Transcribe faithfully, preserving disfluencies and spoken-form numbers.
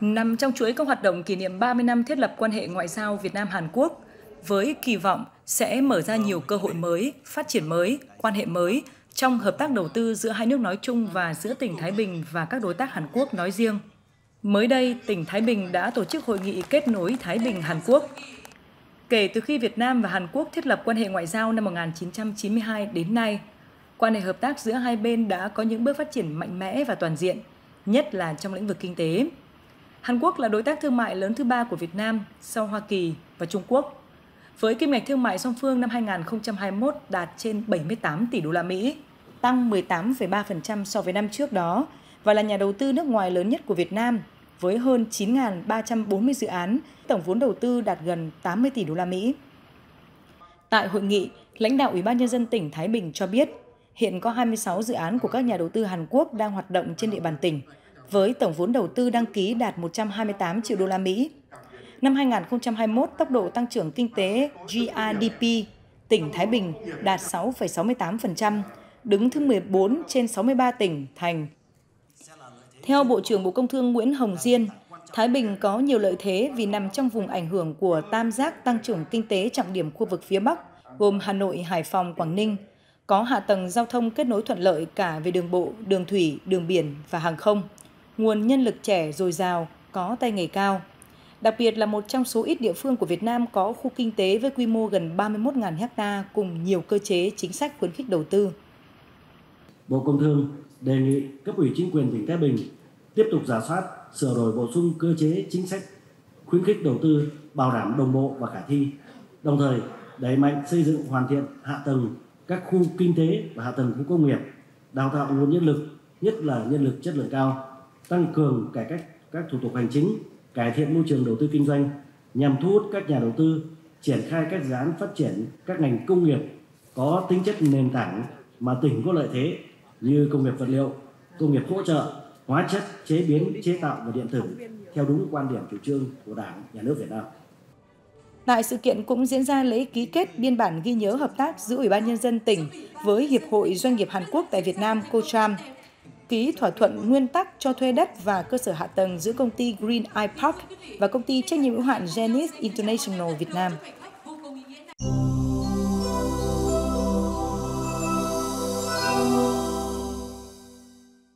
Nằm trong chuỗi các hoạt động kỷ niệm ba mươi năm thiết lập quan hệ ngoại giao Việt Nam-Hàn Quốc, với kỳ vọng sẽ mở ra nhiều cơ hội mới, phát triển mới, quan hệ mới trong hợp tác đầu tư giữa hai nước nói chung và giữa tỉnh Thái Bình và các đối tác Hàn Quốc nói riêng. Mới đây, tỉnh Thái Bình đã tổ chức hội nghị kết nối Thái Bình-Hàn Quốc. Kể từ khi Việt Nam và Hàn Quốc thiết lập quan hệ ngoại giao năm một nghìn chín trăm chín mươi hai đến nay, quan hệ hợp tác giữa hai bên đã có những bước phát triển mạnh mẽ và toàn diện, nhất là trong lĩnh vực kinh tế. Hàn Quốc là đối tác thương mại lớn thứ ba của Việt Nam sau Hoa Kỳ và Trung Quốc, với kim ngạch thương mại song phương năm hai nghìn không trăm hai mươi mốt đạt trên bảy mươi tám tỷ đô la Mỹ, tăng mười tám phẩy ba phần trăm so với năm trước đó và là nhà đầu tư nước ngoài lớn nhất của Việt Nam với hơn chín nghìn ba trăm bốn mươi dự án, tổng vốn đầu tư đạt gần tám mươi tỷ đô la Mỹ. Tại hội nghị, lãnh đạo Ủy ban nhân dân tỉnh Thái Bình cho biết, hiện có hai mươi sáu dự án của các nhà đầu tư Hàn Quốc đang hoạt động trên địa bàn tỉnh, với tổng vốn đầu tư đăng ký đạt một trăm hai mươi tám triệu đô la Mỹ. Năm hai nghìn không trăm hai mươi mốt, tốc độ tăng trưởng kinh tế giê đê pê tỉnh Thái Bình đạt sáu phẩy sáu mươi tám phần trăm, đứng thứ mười bốn trên sáu mươi ba tỉnh thành. Theo Bộ trưởng Bộ Công Thương Nguyễn Hồng Diên, Thái Bình có nhiều lợi thế vì nằm trong vùng ảnh hưởng của tam giác tăng trưởng kinh tế trọng điểm khu vực phía Bắc, gồm Hà Nội, Hải Phòng, Quảng Ninh, có hạ tầng giao thông kết nối thuận lợi cả về đường bộ, đường thủy, đường biển và hàng không, nguồn nhân lực trẻ dồi dào, có tay nghề cao. Đặc biệt là một trong số ít địa phương của Việt Nam có khu kinh tế với quy mô gần ba mươi mốt nghìn ha cùng nhiều cơ chế chính sách khuyến khích đầu tư. Bộ Công Thương đề nghị cấp ủy chính quyền tỉnh Thái Bình tiếp tục rà soát, sửa đổi bổ sung cơ chế chính sách khuyến khích đầu tư bảo đảm đồng bộ và khả thi, đồng thời đẩy mạnh xây dựng hoàn thiện hạ tầng các khu kinh tế và hạ tầng khu công nghiệp, đào tạo nguồn nhân lực, nhất là nhân lực chất lượng cao, tăng cường cải cách các thủ tục hành chính, cải thiện môi trường đầu tư kinh doanh nhằm thu hút các nhà đầu tư, triển khai các dự án phát triển các ngành công nghiệp có tính chất nền tảng mà tỉnh có lợi thế như công nghiệp vật liệu, công nghiệp hỗ trợ, hóa chất, chế biến, chế tạo và điện tử theo đúng quan điểm chủ trương của Đảng, Nhà nước Việt Nam. Tại sự kiện cũng diễn ra lễ ký kết biên bản ghi nhớ hợp tác giữa Ủy ban Nhân dân tỉnh với Hiệp hội Doanh nghiệp Hàn Quốc tại Việt Nam KoCham, ký thỏa thuận nguyên tắc cho thuê đất và cơ sở hạ tầng giữa công ty Green iPark và công ty trách nhiệm hữu hạn Genis International Việt Nam.